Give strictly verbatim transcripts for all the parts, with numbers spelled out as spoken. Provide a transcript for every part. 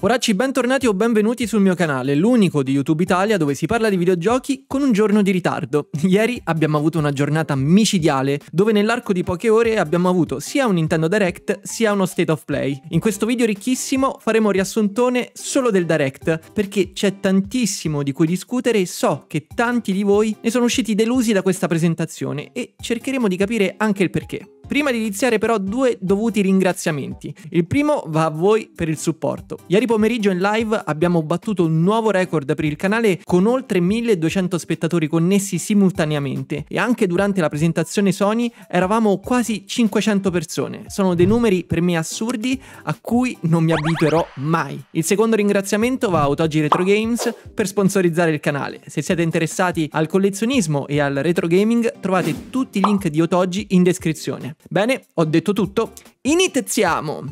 Poracci, bentornati o benvenuti sul mio canale, l'unico di YouTube Italia dove si parla di videogiochi con un giorno di ritardo. Ieri abbiamo avuto una giornata micidiale, dove nell'arco di poche ore abbiamo avuto sia un Nintendo Direct, sia uno State of Play. In questo video ricchissimo faremo un riassuntone solo del Direct, perché c'è tantissimo di cui discutere e so che tanti di voi ne sono usciti delusi da questa presentazione e cercheremo di capire anche il perché. Prima di iniziare però due dovuti ringraziamenti. Il primo va a voi per il supporto. Ieri pomeriggio in live abbiamo battuto un nuovo record per il canale con oltre milleduecento spettatori connessi simultaneamente e anche durante la presentazione Sony eravamo quasi cinquecento persone. Sono dei numeri per me assurdi a cui non mi abituerò mai. Il secondo ringraziamento va a Otogi Retro Games per sponsorizzare il canale. Se siete interessati al collezionismo e al retro gaming trovate tutti i link di Otogi in descrizione. Bene, ho detto tutto, iniziamo!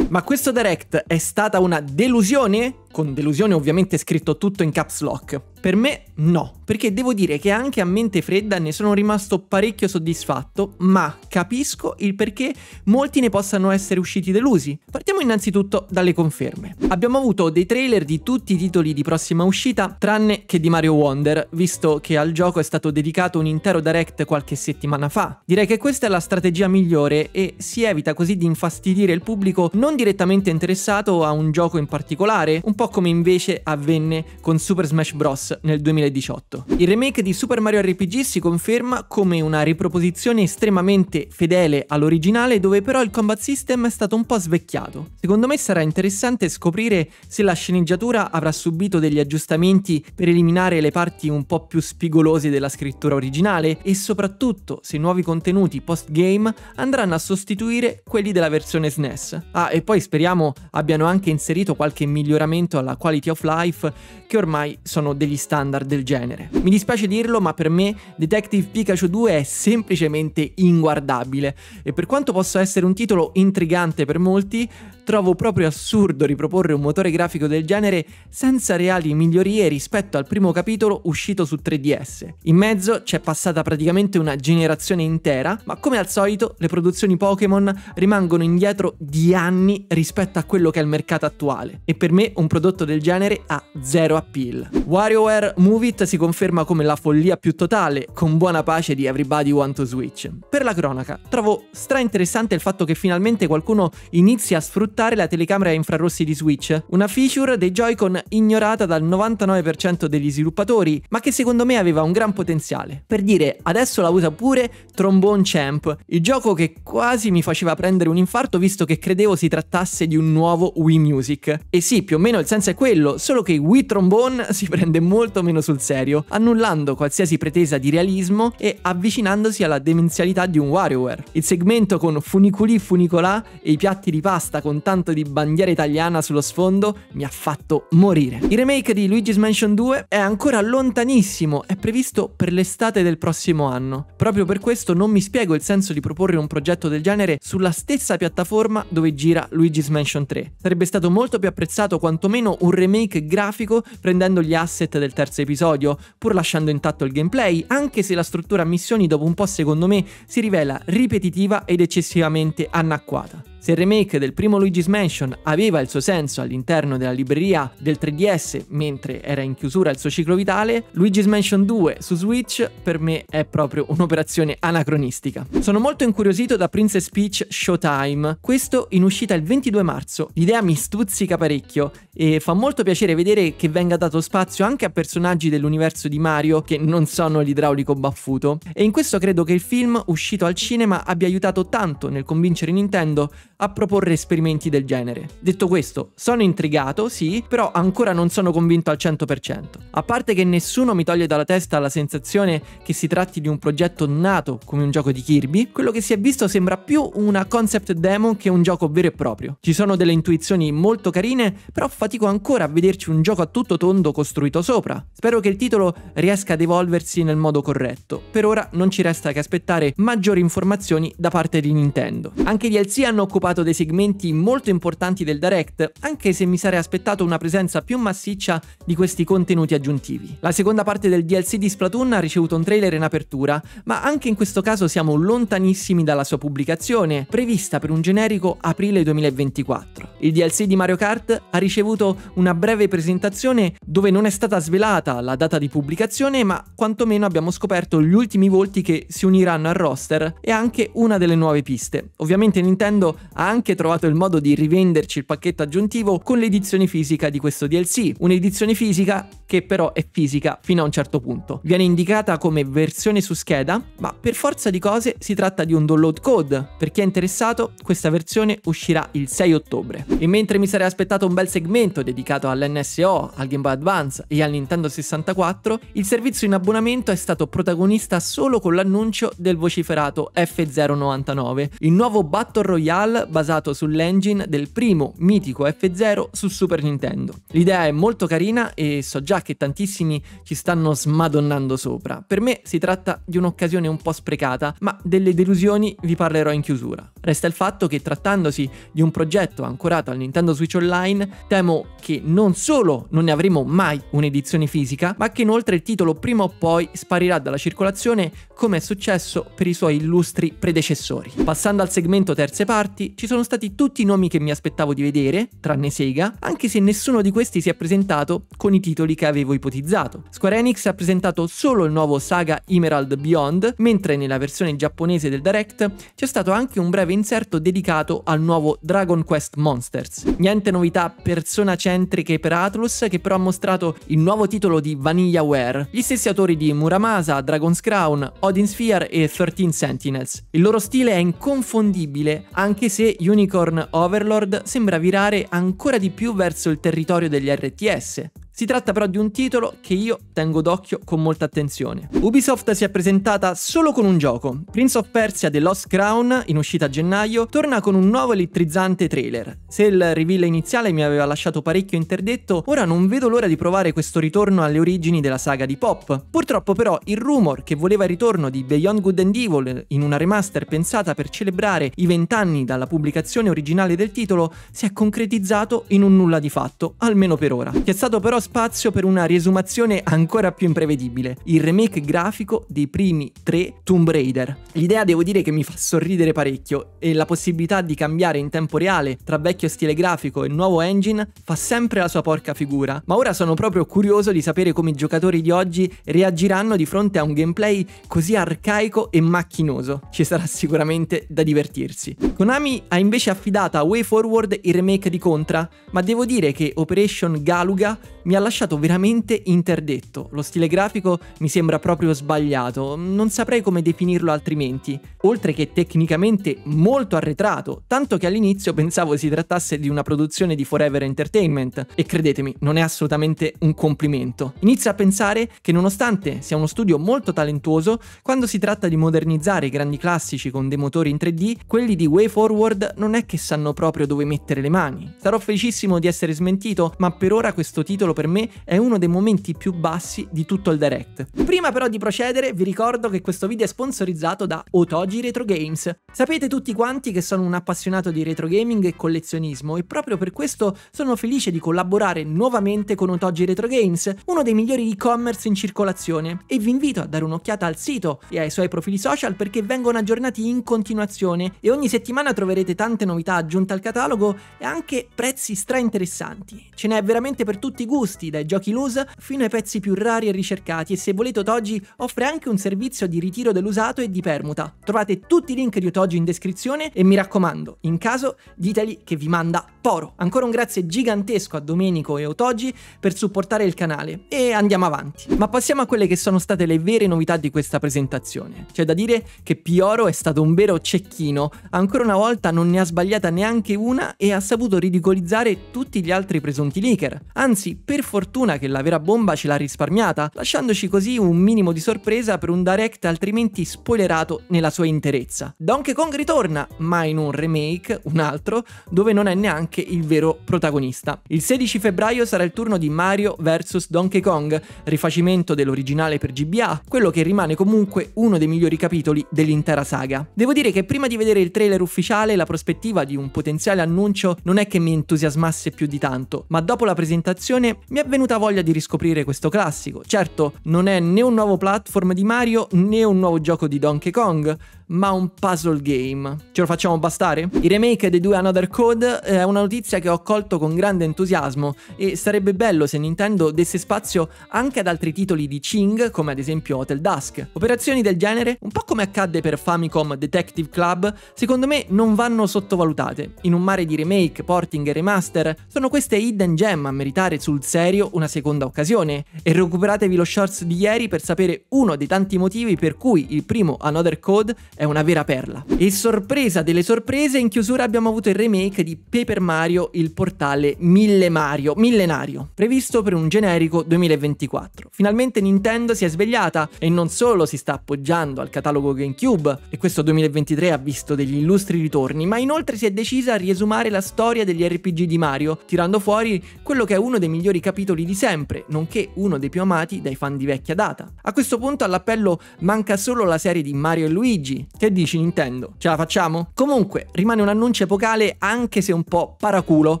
Ma questo Direct è stata una delusione? Con delusione ovviamente scritto tutto in caps lock. Per me no, perché devo dire che anche a mente fredda ne sono rimasto parecchio soddisfatto, ma capisco il perché molti ne possano essere usciti delusi. Partiamo innanzitutto dalle conferme. Abbiamo avuto dei trailer di tutti i titoli di prossima uscita, tranne che di Mario Wonder, visto che al gioco è stato dedicato un intero Direct qualche settimana fa. Direi che questa è la strategia migliore e si evita così di infastidire il pubblico non direttamente interessato a un gioco in particolare, un po' come invece avvenne con Super Smash Bros. Nel duemiladiciotto. Il remake di Super Mario R P G si conferma come una riproposizione estremamente fedele all'originale, dove però il combat system è stato un po' svecchiato. Secondo me sarà interessante scoprire se la sceneggiatura avrà subito degli aggiustamenti per eliminare le parti un po' più spigolose della scrittura originale e soprattutto se nuovi contenuti post-game andranno a sostituire quelli della versione S N E S. Ah, e poi speriamo abbiano anche inserito qualche miglioramento alla quality of life, che ormai sono degli standard del genere. Mi dispiace dirlo, ma per me Detective Pikachu due è semplicemente inguardabile e per quanto possa essere un titolo intrigante per molti, trovo proprio assurdo riproporre un motore grafico del genere senza reali migliorie rispetto al primo capitolo uscito su tre D S. In mezzo c'è passata praticamente una generazione intera, ma come al solito le produzioni Pokémon rimangono indietro di anni rispetto a quello che è il mercato attuale e per me un prodotto del genere ha zero appeal. WarioWare Move It si conferma come la follia più totale, con buona pace di Everybody Wants to Switch. Per la cronaca, trovo stra-interessante il fatto che finalmente qualcuno inizia a sfruttare la telecamera a infrarossi di Switch, una feature dei Joy-Con ignorata dal novantanove per cento degli sviluppatori, ma che secondo me aveva un gran potenziale. Per dire, adesso la usa pure Trombone Champ, il gioco che quasi mi faceva prendere un infarto visto che credevo si trattasse di un nuovo Wii Music. E sì, più o meno il senso è quello, solo che Wii Trombone si prende molto molto meno sul serio, annullando qualsiasi pretesa di realismo e avvicinandosi alla demenzialità di un WarioWare. Il segmento con funiculì funicolà e i piatti di pasta con tanto di bandiera italiana sullo sfondo mi ha fatto morire. Il remake di Luigi's Mansion due è ancora lontanissimo, è previsto per l'estate del prossimo anno. Proprio per questo non mi spiego il senso di proporre un progetto del genere sulla stessa piattaforma dove gira Luigi's Mansion tre. Sarebbe stato molto più apprezzato quantomeno un remake grafico prendendo gli asset del terzo episodio, pur lasciando intatto il gameplay, anche se la struttura a missioni dopo un po' secondo me si rivela ripetitiva ed eccessivamente anacquata. Se il remake del primo Luigi's Mansion aveva il suo senso all'interno della libreria del tre D S mentre era in chiusura il suo ciclo vitale, Luigi's Mansion due su Switch per me è proprio un'operazione anacronistica. Sono molto incuriosito da Princess Peach Showtime, questo in uscita il ventidue marzo. L'idea mi stuzzica parecchio e fa molto piacere vedere che venga dato spazio anche a personaggi dell'universo di Mario che non sono l'idraulico baffuto, e in questo credo che il film uscito al cinema abbia aiutato tanto nel convincere Nintendo a proporre esperimenti del genere. Detto questo, sono intrigato, sì, però ancora non sono convinto al cento per cento. A parte che nessuno mi toglie dalla testa la sensazione che si tratti di un progetto nato come un gioco di Kirby, quello che si è visto sembra più una concept demo che un gioco vero e proprio. Ci sono delle intuizioni molto carine, però fatico ancora a vederci un gioco a tutto tondo costruito sopra. Spero che il titolo riesca ad evolversi nel modo corretto. Per ora non ci resta che aspettare maggiori informazioni da parte di Nintendo. Anche gli L C hanno occupato trovato dei segmenti molto importanti del Direct, anche se mi sarei aspettato una presenza più massiccia di questi contenuti aggiuntivi. La seconda parte del D L C di Splatoon ha ricevuto un trailer in apertura, ma anche in questo caso siamo lontanissimi dalla sua pubblicazione, prevista per un generico aprile duemilaventiquattro. Il D L C di Mario Kart ha ricevuto una breve presentazione dove non è stata svelata la data di pubblicazione, ma quantomeno abbiamo scoperto gli ultimi volti che si uniranno al roster e anche una delle nuove piste. Ovviamente Nintendo ha anche trovato il modo di rivenderci il pacchetto aggiuntivo con l'edizione fisica di questo D L C, un'edizione fisica che però è fisica fino a un certo punto. Viene indicata come versione su scheda, ma per forza di cose si tratta di un download code. Per chi è interessato, questa versione uscirà il sei ottobre. E mentre mi sarei aspettato un bel segmento dedicato all'N S O, al Game Boy Advance e al Nintendo sessantaquattro, il servizio in abbonamento è stato protagonista solo con l'annuncio del vociferato F zero novantanove, il nuovo Battle Royale basato sull'engine del primo mitico F zero su Super Nintendo. L'idea è molto carina e so già che tantissimi ci stanno smadonnando sopra. Per me si tratta di un'occasione un po' sprecata, ma delle delusioni vi parlerò in chiusura. Resta il fatto che, trattandosi di un progetto ancorato al Nintendo Switch Online, temo che non solo non ne avremo mai un'edizione fisica, ma che inoltre il titolo prima o poi sparirà dalla circolazione, come è successo per i suoi illustri predecessori. Passando al segmento terze parti, ci sono stati tutti i nomi che mi aspettavo di vedere, tranne Sega, anche se nessuno di questi si è presentato con i titoli che avevo ipotizzato. Square Enix ha presentato solo il nuovo Saga Emerald Beyond, mentre nella versione giapponese del Direct c'è stato anche un breve inserto dedicato al nuovo Dragon Quest Monsters. Niente novità persona-centriche per Atlus, che però ha mostrato il nuovo titolo di Vanillaware, gli stessi autori di Muramasa, Dragon's Crown, Odin Sphere e tredici Sentinels. Il loro stile è inconfondibile, anche se Unicorn Overlord sembra virare ancora di più verso il territorio degli R T S. Si tratta però di un titolo che io tengo d'occhio con molta attenzione. Ubisoft si è presentata solo con un gioco. Prince of Persia The Lost Crown, in uscita a gennaio, torna con un nuovo elettrizzante trailer. Se il reveal iniziale mi aveva lasciato parecchio interdetto, ora non vedo l'ora di provare questo ritorno alle origini della saga di Pop. Purtroppo però il rumor che voleva il ritorno di Beyond Good and Evil in una remaster pensata per celebrare i vent'anni dalla pubblicazione originale del titolo si è concretizzato in un nulla di fatto, almeno per ora. Che è stato però spazio per una riesumazione ancora più imprevedibile, il remake grafico dei primi tre Tomb Raider. L'idea devo dire che mi fa sorridere parecchio, e la possibilità di cambiare in tempo reale tra vecchio stile grafico e nuovo engine fa sempre la sua porca figura, ma ora sono proprio curioso di sapere come i giocatori di oggi reagiranno di fronte a un gameplay così arcaico e macchinoso. Ci sarà sicuramente da divertirsi. Konami ha invece affidato a WayForward il remake di Contra, ma devo dire che Operation Galuga mi ha lasciato veramente interdetto. Lo stile grafico mi sembra proprio sbagliato, non saprei come definirlo altrimenti, oltre che tecnicamente molto arretrato, tanto che all'inizio pensavo si trattasse di una produzione di Forever Entertainment, e credetemi, non è assolutamente un complimento. Inizio a pensare che, nonostante sia uno studio molto talentuoso, quando si tratta di modernizzare i grandi classici con dei motori in tre D, quelli di WayForward non è che sanno proprio dove mettere le mani. Sarò felicissimo di essere smentito, ma per ora questo titolo per me è uno dei momenti più bassi di tutto il Direct. Prima però di procedere vi ricordo che questo video è sponsorizzato da Otogi Retro Games. Sapete tutti quanti che sono un appassionato di retro gaming e collezionismo, e proprio per questo sono felice di collaborare nuovamente con Otogi Retro Games, uno dei migliori e-commerce in circolazione, e vi invito a dare un'occhiata al sito e ai suoi profili social perché vengono aggiornati in continuazione e ogni settimana troverete tante novità aggiunte al catalogo e anche prezzi stra interessanti. Ce n'è veramente per tutti i gusti, dai giochi loose fino ai pezzi più rari e ricercati, e se volete Otogi offre anche un servizio di ritiro dell'usato e di permuta. Trovate tutti i link di Otogi in descrizione e mi raccomando, in caso diteli che vi manda Poro. Ancora un grazie gigantesco a Domenico e Otogi per supportare il canale e andiamo avanti. Ma passiamo a quelle che sono state le vere novità di questa presentazione. C'è da dire che Pioro è stato un vero cecchino, ancora una volta non ne ha sbagliata neanche una e ha saputo ridicolizzare tutti gli altri presunti leaker, anzi per Per fortuna che la vera bomba ce l'ha risparmiata, lasciandoci così un minimo di sorpresa per un direct altrimenti spoilerato nella sua interezza. Donkey Kong ritorna, ma in un remake, un altro, dove non è neanche il vero protagonista. Il sedici febbraio sarà il turno di Mario vs Donkey Kong, rifacimento dell'originale per G B A, quello che rimane comunque uno dei migliori capitoli dell'intera saga. Devo dire che prima di vedere il trailer ufficiale la prospettiva di un potenziale annuncio non è che mi entusiasmasse più di tanto, ma dopo la presentazione mi è venuta voglia di riscoprire questo classico. Certo, non è né un nuovo platform di Mario né un nuovo gioco di Donkey Kong, ma un puzzle game. Ce lo facciamo bastare? Il remake dei due Another Code è una notizia che ho colto con grande entusiasmo e sarebbe bello se Nintendo desse spazio anche ad altri titoli di Ching, come ad esempio Hotel Dusk. Operazioni del genere, un po' come accadde per Famicom Detective Club, secondo me non vanno sottovalutate. In un mare di remake, porting e remaster, sono queste hidden gem a meritare sul serio una seconda occasione. E recuperatevi lo shorts di ieri per sapere uno dei tanti motivi per cui il primo Another Code è una vera perla. E sorpresa delle sorprese, in chiusura abbiamo avuto il remake di Paper Mario, il portale Mille Mario, millenario, previsto per un generico duemilaventiquattro. Finalmente Nintendo si è svegliata e non solo si sta appoggiando al catalogo GameCube, e questo duemilaventitré ha visto degli illustri ritorni, ma inoltre si è decisa a riesumare la storia degli R P G di Mario, tirando fuori quello che è uno dei migliori capitoli di sempre, nonché uno dei più amati dai fan di vecchia data. A questo punto all'appello manca solo la serie di Mario e Luigi. Che dici Nintendo? Ce la facciamo? Comunque, rimane un annuncio epocale anche se un po' paraculo,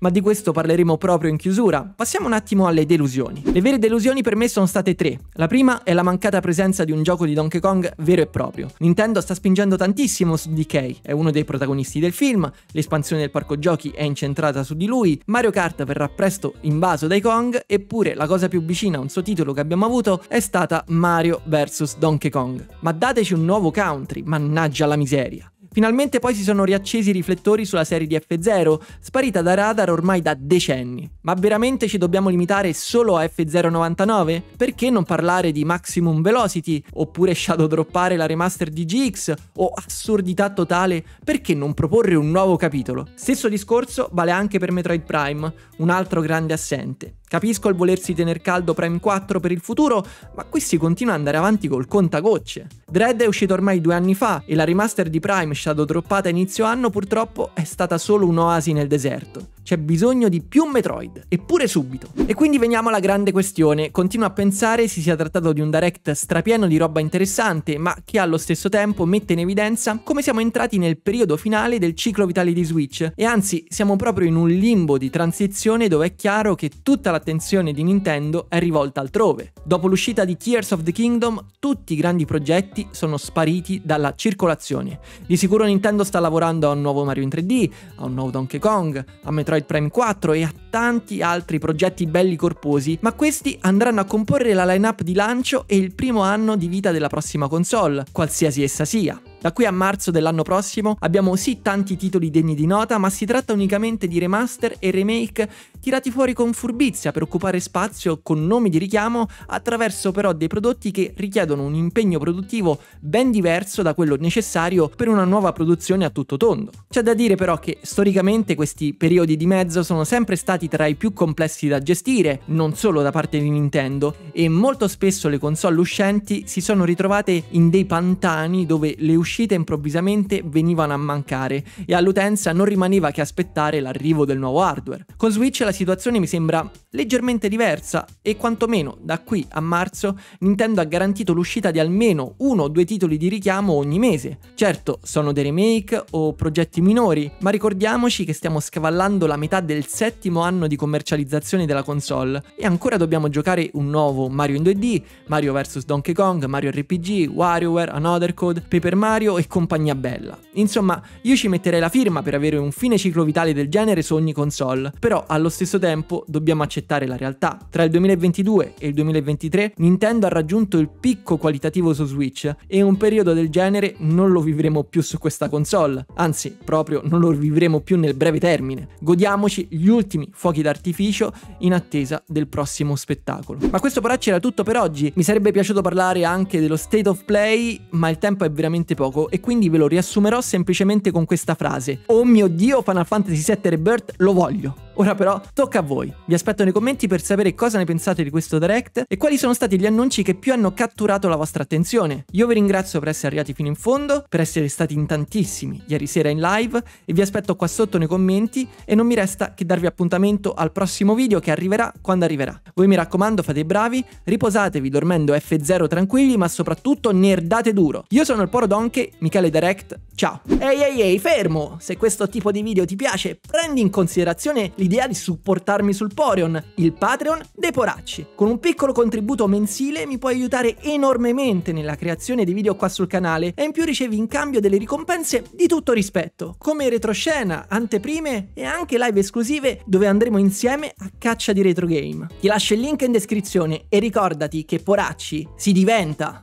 ma di questo parleremo proprio in chiusura. Passiamo un attimo alle delusioni. Le vere delusioni per me sono state tre. La prima è la mancata presenza di un gioco di Donkey Kong vero e proprio. Nintendo sta spingendo tantissimo su D K, è uno dei protagonisti del film, l'espansione del parco giochi è incentrata su di lui, Mario Kart verrà presto invaso dai Kong, eppure la cosa più vicina a un suo titolo che abbiamo avuto è stata Mario vs Donkey Kong. Ma dateci un nuovo country, ma mannaggia la miseria. Finalmente poi si sono riaccesi i riflettori sulla serie di F-Zero, sparita da radar ormai da decenni. Ma veramente ci dobbiamo limitare solo a F-Zero novantanove? Perché non parlare di Maximum Velocity, oppure shadow droppare la remaster di G X, o assurdità totale, perché non proporre un nuovo capitolo? Stesso discorso vale anche per Metroid Prime, un altro grande assente. Capisco il volersi tener caldo Prime quattro per il futuro, ma qui si continua ad andare avanti col contagocce. Dread è uscito ormai due anni fa e la remaster di Prime shadow droppata inizio anno purtroppo è stata solo un'oasi nel deserto. C'è bisogno di più Metroid, eppure subito. E quindi veniamo alla grande questione. Continuo a pensare si sia trattato di un direct strapieno di roba interessante, ma che allo stesso tempo mette in evidenza come siamo entrati nel periodo finale del ciclo vitale di Switch, e anzi siamo proprio in un limbo di transizione dove è chiaro che tutta la l'attenzione di Nintendo è rivolta altrove. Dopo l'uscita di Tears of the Kingdom, tutti i grandi progetti sono spariti dalla circolazione. Di sicuro Nintendo sta lavorando a un nuovo Mario in tre D, a un nuovo Donkey Kong, a Metroid Prime quattro e a tanti altri progetti belli corposi, ma questi andranno a comporre la lineup di lancio e il primo anno di vita della prossima console, qualsiasi essa sia. Da qui a marzo dell'anno prossimo abbiamo sì tanti titoli degni di nota, ma si tratta unicamente di remaster e remake tirati fuori con furbizia per occupare spazio con nomi di richiamo attraverso però dei prodotti che richiedono un impegno produttivo ben diverso da quello necessario per una nuova produzione a tutto tondo. C'è da dire però che storicamente questi periodi di mezzo sono sempre stati tra i più complessi da gestire, non solo da parte di Nintendo, e molto spesso le console uscenti si sono ritrovate in dei pantani dove le uscite uscite improvvisamente venivano a mancare e all'utenza non rimaneva che aspettare l'arrivo del nuovo hardware. Con Switch la situazione mi sembra leggermente diversa e quantomeno da qui a marzo Nintendo ha garantito l'uscita di almeno uno o due titoli di richiamo ogni mese. Certo, sono dei remake o progetti minori, ma ricordiamoci che stiamo scavallando la metà del settimo anno di commercializzazione della console e ancora dobbiamo giocare un nuovo Mario in due D, Mario vs Donkey Kong, Mario R P G, WarioWare, Another Code, Paper Mario e compagnia bella. Insomma, io ci metterei la firma per avere un fine ciclo vitale del genere su ogni console, però allo stesso tempo dobbiamo accettare la realtà. Tra il duemilaventidue e il duemilaventitré Nintendo ha raggiunto il picco qualitativo su Switch e un periodo del genere non lo vivremo più su questa console, anzi proprio non lo vivremo più nel breve termine. Godiamoci gli ultimi fuochi d'artificio in attesa del prossimo spettacolo. Ma questo però c'era tutto per oggi. Mi sarebbe piaciuto parlare anche dello State of Play, ma il tempo è veramente poco e quindi ve lo riassumerò semplicemente con questa frase: oh mio dio, Final Fantasy sette Rebirth, lo voglio! Ora però tocca a voi. Vi aspetto nei commenti per sapere cosa ne pensate di questo Direct e quali sono stati gli annunci che più hanno catturato la vostra attenzione. Io vi ringrazio per essere arrivati fino in fondo, per essere stati in tantissimi ieri sera in live, e vi aspetto qua sotto nei commenti e non mi resta che darvi appuntamento al prossimo video che arriverà quando arriverà. Voi mi raccomando, fate i bravi, riposatevi dormendo F zero tranquilli, ma soprattutto nerdate duro. Io sono il Poro Donkey, Michele Direct, ciao! Ehi ehi ehi, fermo! Se questo tipo di video ti piace, prendi in considerazione l'idea di supportarmi sul Poreon, il Patreon dei Poracci. Con un piccolo contributo mensile mi puoi aiutare enormemente nella creazione di video qua sul canale e in più ricevi in cambio delle ricompense di tutto rispetto, come retroscena, anteprime e anche live esclusive dove andremo insieme a caccia di retro game. Ti lascio il link in descrizione e ricordati che Poracci si diventa!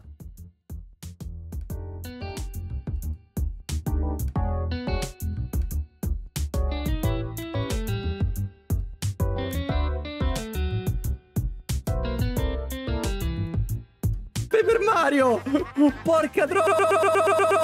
Paper Mario! Porca troia!